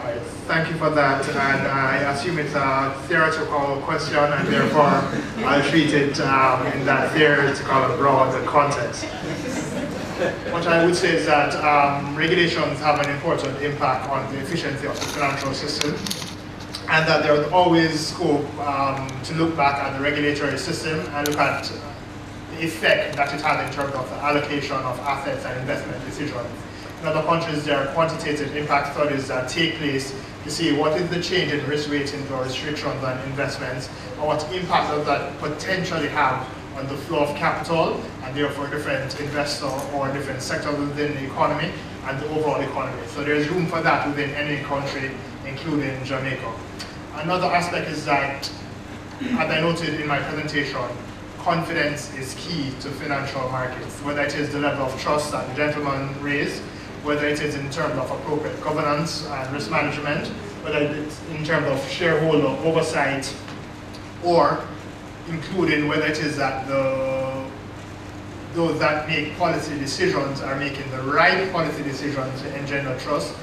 All right, thank you for that, and I assume it's a theoretical question, and therefore I'll treat it in that theoretical broad context. What I would say is that regulations have an important impact on the efficiency of the financial system, and that there is always scope to look back at the regulatory system and look at effect that it has in terms of the allocation of assets and investment decisions. In other countries, there are quantitative impact studies that take place to see what is the change in risk ratings or restrictions on investments, or what impact does that potentially have on the flow of capital, and therefore different investors or different sectors within the economy, and the overall economy. So there's room for that within any country, including Jamaica. Another aspect is that, as I noted in my presentation, confidence is key to financial markets, whether it is the level of trust that the gentleman raised, whether it is in terms of appropriate governance and risk management, whether it's in terms of shareholder oversight, or including whether it is that those that make policy decisions are making the right policy decisions to engender trust.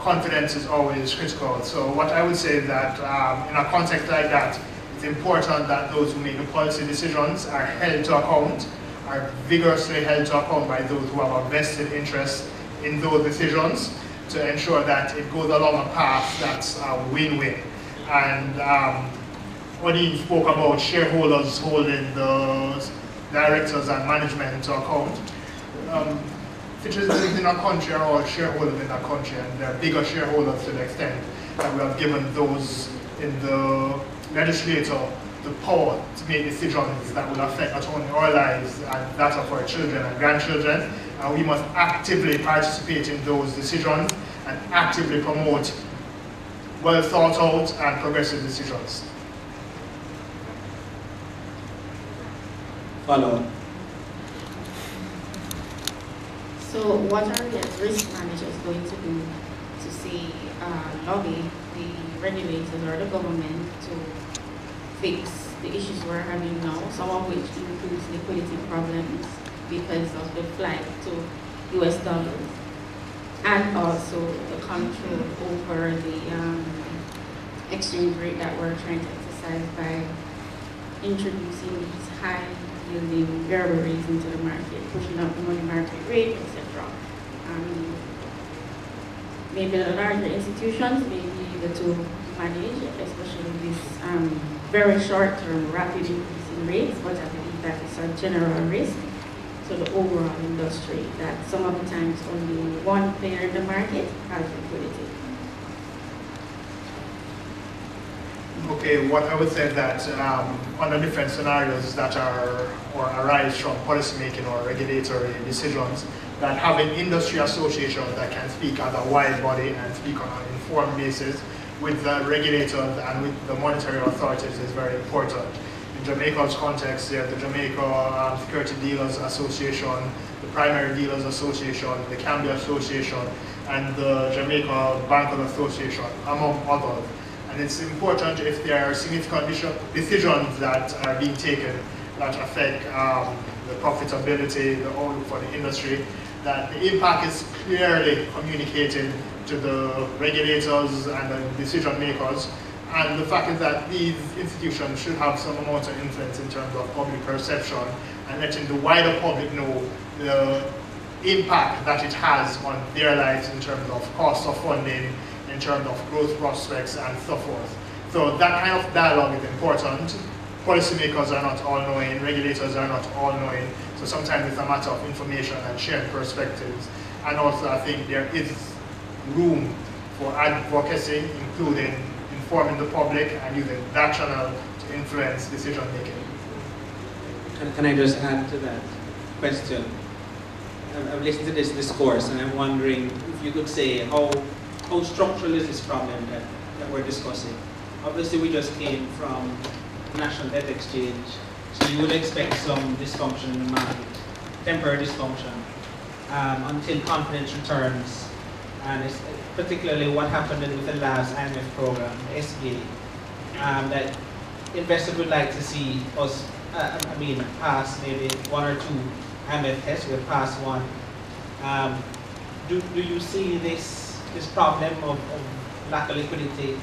Confidence is always critical. So what I would say is that in a context like that, it's important that those who make the policy decisions are held to account, are vigorously held to account by those who have a vested interest in those decisions, to ensure that it goes along a path that's a win-win. And Odeen spoke about shareholders holding the directors and management to account. Citizens in our country are all shareholders in our country, and they're bigger shareholders to the extent that we have given those in the legislature the power to make decisions that will affect not only our lives and that of our children and grandchildren. And we must actively participate in those decisions and actively promote well thought out and progressive decisions. Follow. So what are the risk managers going to do to say, lobby the regulators or the government to fix the issues we're having now, some of which includes liquidity problems because of the flight to US dollars, and also the control over the exchange rate that we're trying to exercise by introducing these high-yielding variable rates into the market, pushing up the money market rate, etc. Maybe the larger institutions may be able to manage, especially this very short-term rapid increase in rates, but I believe that is a general risk to the overall industry, that some of the times only one player in the market has liquidity. Okay, what I would say that under different scenarios that are or arise from policymaking or regulatory decisions, that having industry associations that can speak as a wide body and speak on an informed basis with the regulators and with the monetary authorities is very important. In Jamaica's context, you have the Jamaica Security Dealers Association, the Primary Dealers Association, the Cambia Association, and the Jamaica Bank of Association, among others. And it's important if there are significant decisions that are being taken that affect the profitability, the outlook for the industry, that the impact is clearly communicated to the regulators and the decision makers. And the fact is that these institutions should have some amount of influence in terms of public perception and letting the wider public know the impact that it has on their lives in terms of cost of funding, in terms of growth prospects and so forth. So that kind of dialogue is important. Policymakers are not all-knowing, regulators are not all-knowing, so sometimes it's a matter of information and shared perspectives. And also I think there is room for advocacy, including informing the public and using that channel to influence decision making. Can I just add to that question? I've listened to this discourse and I'm wondering if you could say how structural is this problem that we're discussing? Obviously we just came from national debt exchange, so you would expect some dysfunction in the market, temporary dysfunction, until confidence returns. And it's particularly what happened with the last IMF program, the SBA, that investors would like to see us, pass maybe one or two IMF tests, we'll pass one. Do you see this problem of lack of liquidity,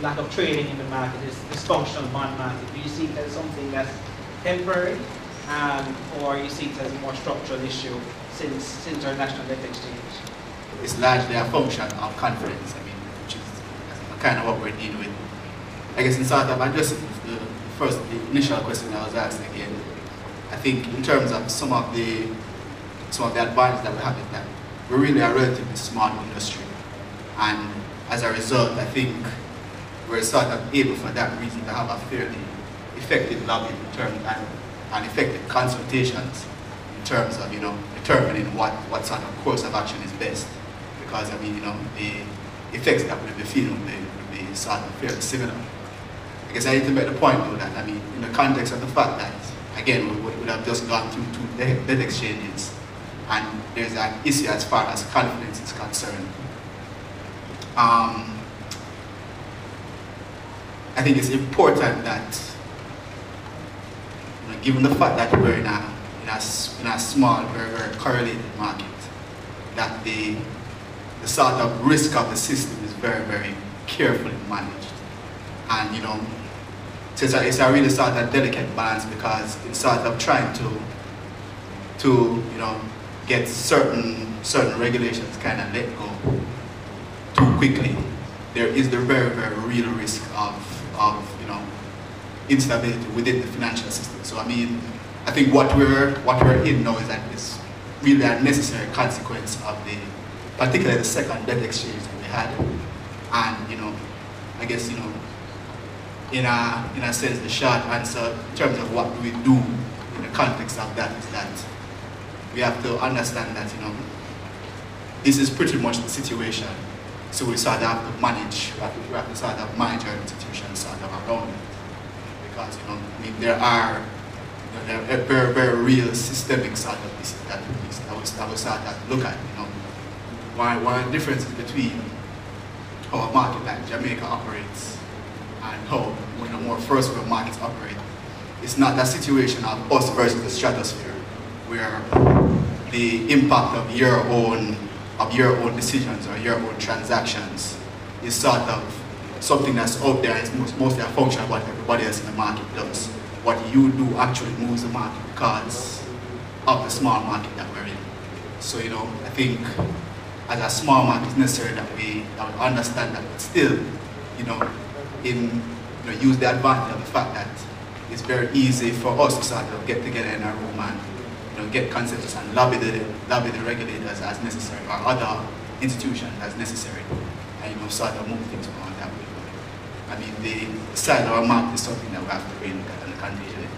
lack of trading in the market, this dysfunctional bond market? Do you see it as something that's temporary, or you see it as a more structural issue since our national debt exchange? It's largely a function of confidence, which is kind of what we're dealing with. I guess in sort of addressing the initial question I was asked again, I think in terms of some of the advantages that we have is that we really are a relatively small industry. And as a result, I think we're sort of able for that reason to have a fairly effective lobbying in terms and effective consultations in terms of, you know, determining what sort of course of action is best. Because, I mean, you know, the effects that would be feeling would be sort of fairly similar. I guess I need to make the point, though, that, I mean, in the context of the fact that, again, we would have just gone through two debt exchanges, and there's an issue as far as confidence is concerned. I think it's important that, you know, given the fact that we're in a small, very correlated market, that the sort of risk of the system is very, very carefully managed. And, you know, it's a really sort of delicate balance, because it's sort of trying to you know, get certain regulations kind of let go too quickly. There is the very, very real risk of you know, instability within the financial system. So I mean, I think what we're in now is that it's really a necessary consequence of particularly the second debt exchange that we had. And you know, I guess, you know, in a sense, the short answer in terms of what we do in the context of that is that we have to understand that, you know, this is pretty much the situation. So we sort of have to manage, we have to sort of manage our institutions sort of around it. Because, you know, I mean, there are very, very real systemic sort of issues that we sort of look at, you know. One of the differences between how a market like Jamaica operates and how one of the more first world markets operate, it's not that situation of us versus the stratosphere, where the impact of your own decisions or your own transactions is sort of something that's out there. It's mostly a function of what everybody else in the market does. What you do actually moves the market because of the small market that we're in. So, you know, I think as a small market, it's necessary that we understand that, but still, you know, use the advantage of the fact that it's very easy for us to sort of get together in a room and, you know, get consensus and lobby the regulators as necessary, or other institutions as necessary, and, you know, sort of move things around that way. I mean, the size of our market is something that we have to really look at and condition.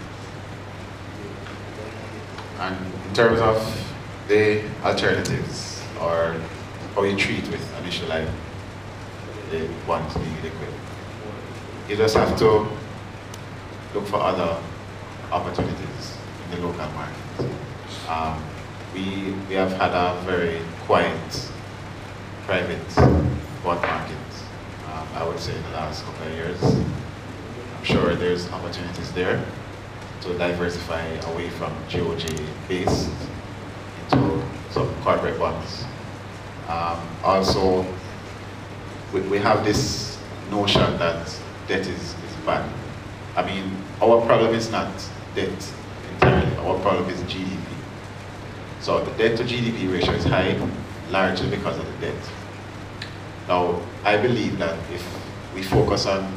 And in terms of the alternatives, or how you treat with an issue like the bonds being liquid, you just have to look for other opportunities in the local market. We have had a very quiet private bond market, I would say, in the last couple of years. I'm sure there's opportunities there to diversify away from GOJ-based into some corporate bonds. Also, we have this notion that debt is bad. I mean, our problem is not debt entirely, our problem is GDP. So the debt to GDP ratio is high, largely because of the debt. Now, I believe that if we focus on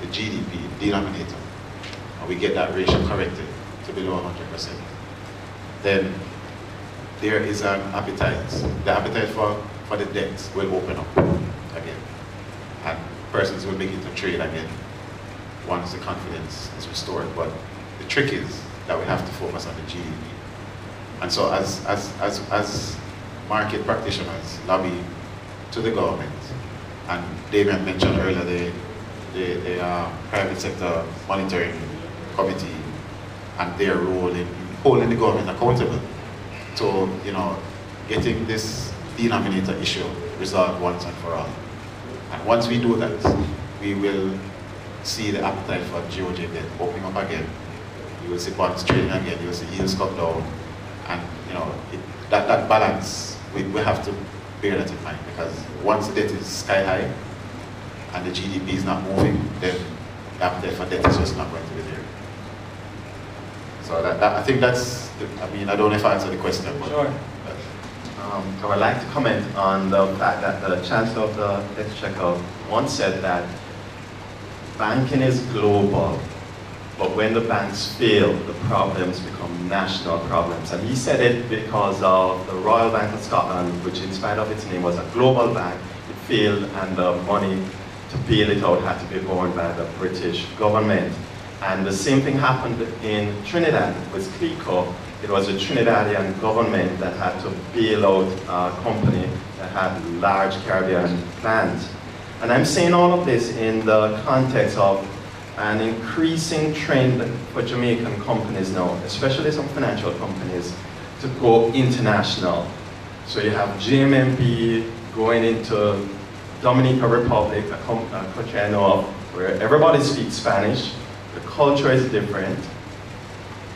the GDP denominator, and we get that ratio corrected to below 100%, then there is an appetite. The appetite for the debt will open up again. And persons will begin to trade again once the confidence is restored. But the trick is that we have to focus on the GDP. And so as market practitioners lobby to the government, and Damion mentioned earlier the private sector monitoring committee and their role in holding the government accountable to, you know, getting this denominator issue resolved once and for all. And once we do that, we will see the appetite for GOJ debt opening up again. You will see bonds trading again, you will see yields come down, and, you know, that balance, we have to bear that in mind, because once debt is sky high and the GDP is not moving, then the appetite for debt is just not going to be there. So I think that's, I mean, I don't know if I answered the question. But sure. I would like to comment on the fact that the Chancellor of the Exchequer once said that banking is global, but when the banks fail, the problems become national problems. And he said it because of the Royal Bank of Scotland, which in spite of its name was a global bank, it failed, and the money to bail it out had to be borne by the British government. And the same thing happened in Trinidad with CLICO. It was a Trinidadian government that had to bail out a company that had large Caribbean plans. And I'm saying all of this in the context of an increasing trend for Jamaican companies now, especially some financial companies, to go international. So you have JMMB going into Dominican Republic, a country I know of, where everybody speaks Spanish, the culture is different.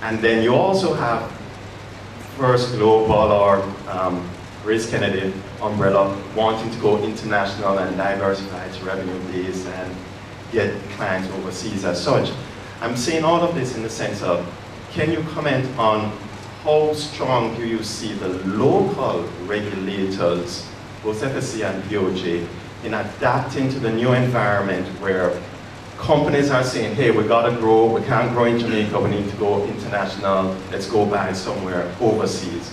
And then you also have First Global or Grace Kennedy umbrella wanting to go international and diversify its revenue base and get clients overseas as such. I'm saying all of this in the sense of, can you comment on how strong do you see the local regulators, both FSC and BOJ, in adapting to the new environment where companies are saying, hey, we gotta grow, we can't grow in Jamaica, we need to go international, let's go buy somewhere overseas.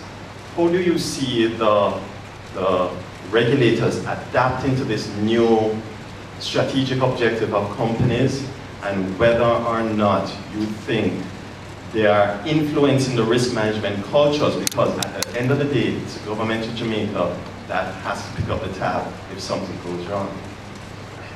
How do you see the regulators adapting to this new strategic objective of companies, and whether or not you think they are influencing the risk management cultures? Because at the end of the day, it's the government of Jamaica that has to pick up the tab if something goes wrong.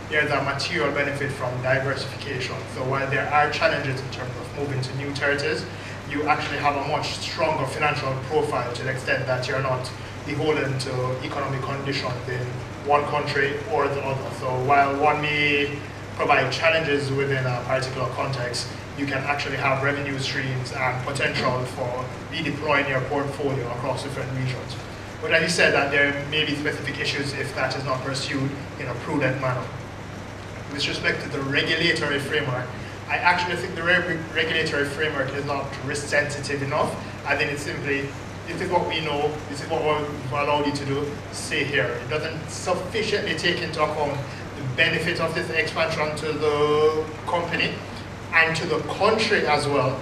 There's a material benefit from diversification. So while there are challenges in terms of moving to new territories, you actually have a much stronger financial profile to the extent that you're not beholden to economic conditions in one country or the other. So while one may provide challenges within a particular context, you can actually have revenue streams and potential for redeploying your portfolio across different regions. But as you said, that there may be specific issues if that is not pursued in a prudent manner. With respect to the regulatory framework, I actually think the regulatory framework is not risk sensitive enough. I think it's simply, this is what we know, this is what we've allowed you to do, stay here. It doesn't sufficiently take into account the benefit of this expansion to the company and to the country as well,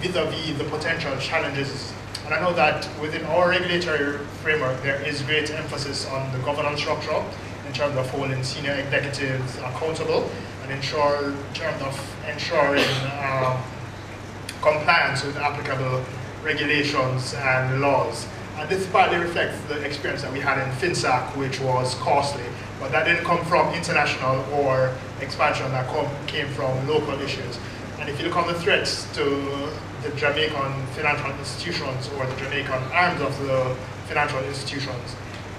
vis-a-vis the potential challenges. And I know that within our regulatory framework, there is great emphasis on the governance structure, in terms of holding senior executives accountable and ensuring compliance with applicable regulations and laws. And this partly reflects the experience that we had in FinSAC, which was costly, but that didn't come from international or expansion, that came from local issues. And if you look on the threats to the Jamaican financial institutions or the Jamaican arms of the financial institutions,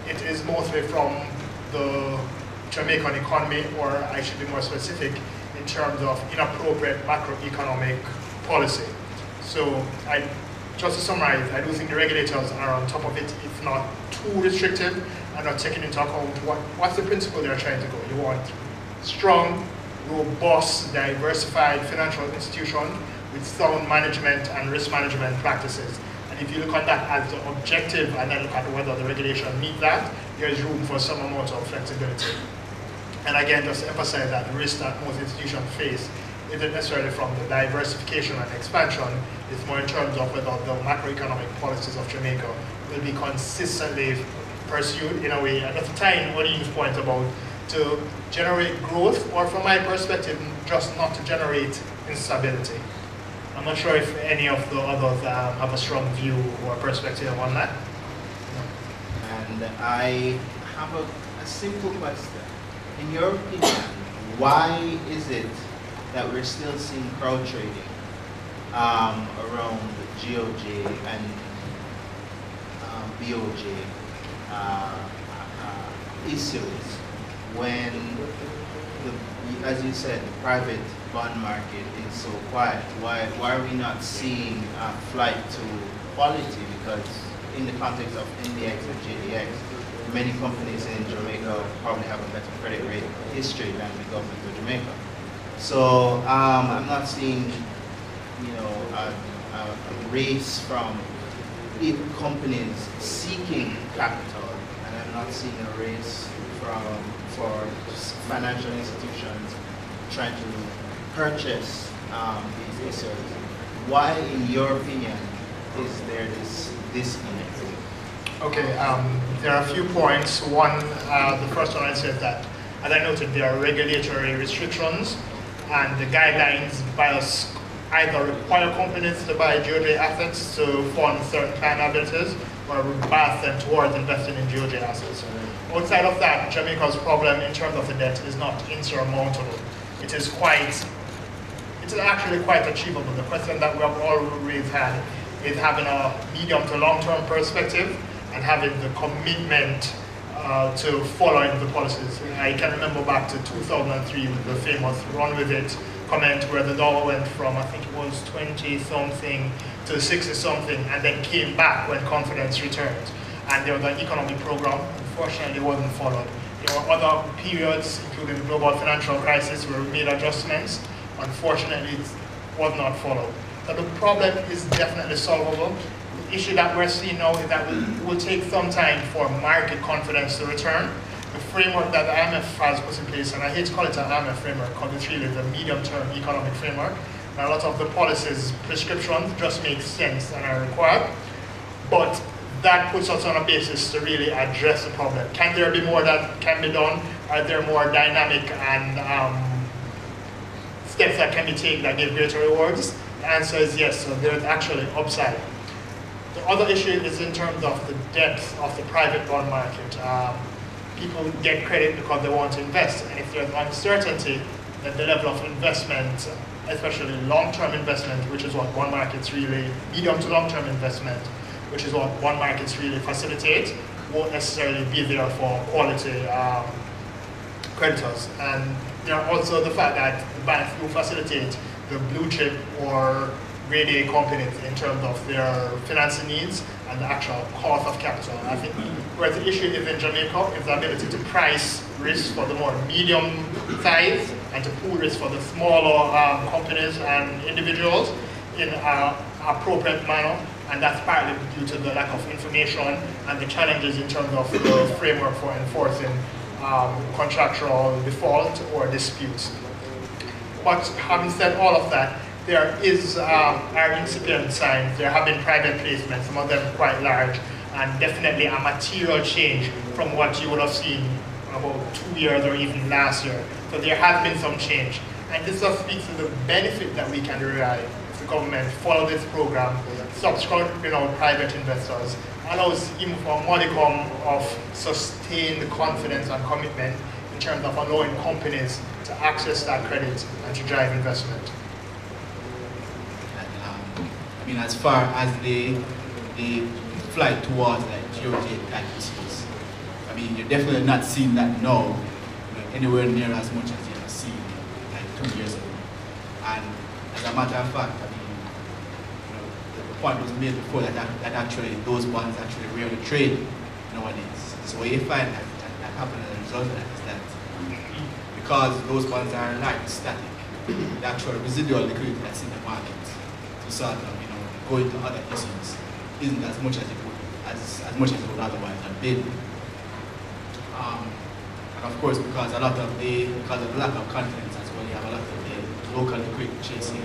it is mostly from the Jamaican economy, or I should be more specific, in terms of inappropriate macroeconomic policy. So just to summarize, I do think the regulators are on top of it. It's not too restrictive and not taking into account what's the principle they're trying to go. You want strong, robust, diversified financial institution with sound management and risk management practices. If you look at that as the objective and then look at whether the regulation meets that, there is room for some amount of flexibility. And again, just to emphasize that the risk that most institutions face isn't necessarily from the diversification and expansion, it's more in terms of whether the macroeconomic policies of Jamaica will be consistently pursued in a way. And at the time, Odeen's point about to generate growth, or from my perspective, just not to generate instability. I'm not sure if any of the others have a strong view or perspective on that. And I have a simple question. In your opinion, why is it that we're still seeing crowd trading around GOJ and BOJ issues when, as you said, the private bond market is so quiet? Why are we not seeing a flight to quality? Because in the context of NDX or JDX, many companies in Jamaica probably have a better credit rate history than the government of Jamaica. So I'm not seeing, you know, a race from companies seeking capital, and I'm not seeing a race for financial institutions trying to purchase these resources. Why, in your opinion, is there this disconnect? Okay, there are a few points. One, the first one I said that, as I noted, there are regulatory restrictions, and the guidelines bias either require companies to buy GOJ assets to fund certain China businesses or bias them towards investing in GOJ assets. Outside of that, Jamaica's problem in terms of the debt is not insurmountable. It is actually quite achievable. The question that we have always had is having a medium to long-term perspective and having the commitment to following the policies. I can remember back to 2003 with the famous Run With It comment where the dollar went from, I think it was 20-something to 60-something, and then came back when confidence returned. And there was an economic program. Unfortunately, it wasn't followed. There were other periods, including the global financial crisis, where we made adjustments. Unfortunately, it was not followed. So the problem is definitely solvable. The issue that we're seeing now is that it will take some time for market confidence to return. The framework that the IMF has put in place, and I hate to call it an IMF framework, because it's really the medium-term economic framework. And a lot of the policies, prescriptions, just make sense and are required. But that puts us on a basis to really address the problem. Can there be more that can be done? Are there more dynamic and steps that can be taken that give greater rewards? The answer is yes, so there's actually upside. The other issue is in terms of the depth of the private bond market. People get credit because they want to invest, and if there's uncertainty, then the level of investment, especially long-term investment, which is what bond markets really, medium to long-term investment, which is what bond markets really facilitate, won't necessarily be there for quality creditors. And there are also the fact that the banks will facilitate the blue chip or grade A companies in terms of their financing needs and the actual cost of capital. And I think where the issue is in Jamaica is the ability to price risk for the more medium size and to pool risk for the smaller companies and individuals in an appropriate manner. And that's partly due to the lack of information and the challenges in terms of the framework for enforcing contractual default or disputes. But having said all of that, there is are incipient signs. There have been private placements, some of them quite large, and definitely a material change from what you would have seen about 2 years or even last year. So there has been some change. And this just speaks to the benefit that we can derive if the government follows this program, subscribe to private investors, allows even for a modicum of sustained confidence and commitment in terms of allowing companies to access that credit and to drive investment. I mean, as far as the flight towards like GOJ practices, I mean, you're definitely not seeing that now, anywhere near as much as you have seen like 2 years ago. And as a matter of fact, I mean, point was made before that actually those bonds actually rarely trade nowadays. So what you find that happened as a result of that is that because those bonds are large, static, the actual residual liquidity that's in the market to sort of go into other issues isn't as much as it would otherwise have been. And of course because of the lack of confidence as well, you have a lot of the local liquidity chasing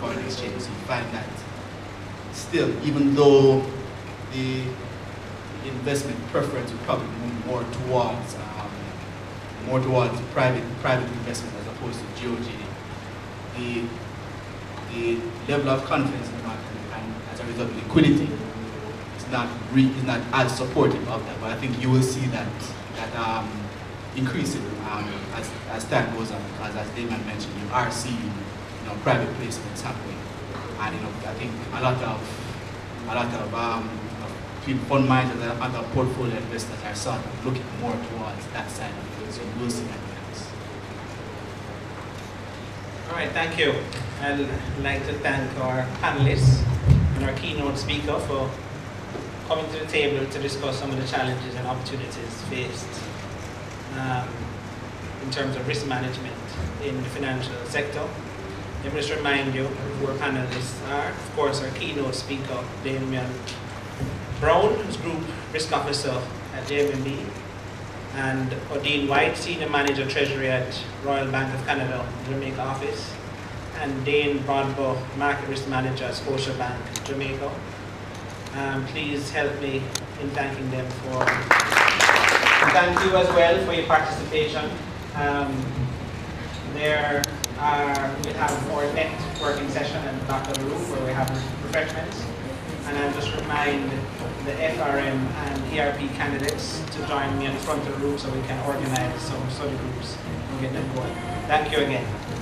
foreign exchanges. You find that still, even though the investment preference would probably move more towards private investment as opposed to GOJ, the level of confidence in the market and as a result of liquidity is not as supportive of that. But I think you will see that increasing as time goes on, because as Damion mentioned, you are seeing private placements happening. And I think a lot of fund managers and other portfolio investors are sort of looking more towards that side of things. So we'll see that next. All right, thank you. I'd like to thank our panelists and our keynote speaker for coming to the table to discuss some of the challenges and opportunities faced in terms of risk management in the financial sector. Let me just remind you who our panelists are. Of course, our keynote speaker, Damion Brown, who's Group Risk Officer at JMMB, and Odeen White, Senior Manager Treasury at Royal Bank of Canada, Jamaica office, and Dane Rodbaugh, Market Risk Manager at Scotiabank, Jamaica. Please help me in thanking them for. Thank you as well for your participation. Their We'll have more in-depth working session in Dr. Room where we have refreshments. And I'll just remind the FRM and ERP candidates to join me in front of the room so we can organize some study groups and get them going. Thank you again.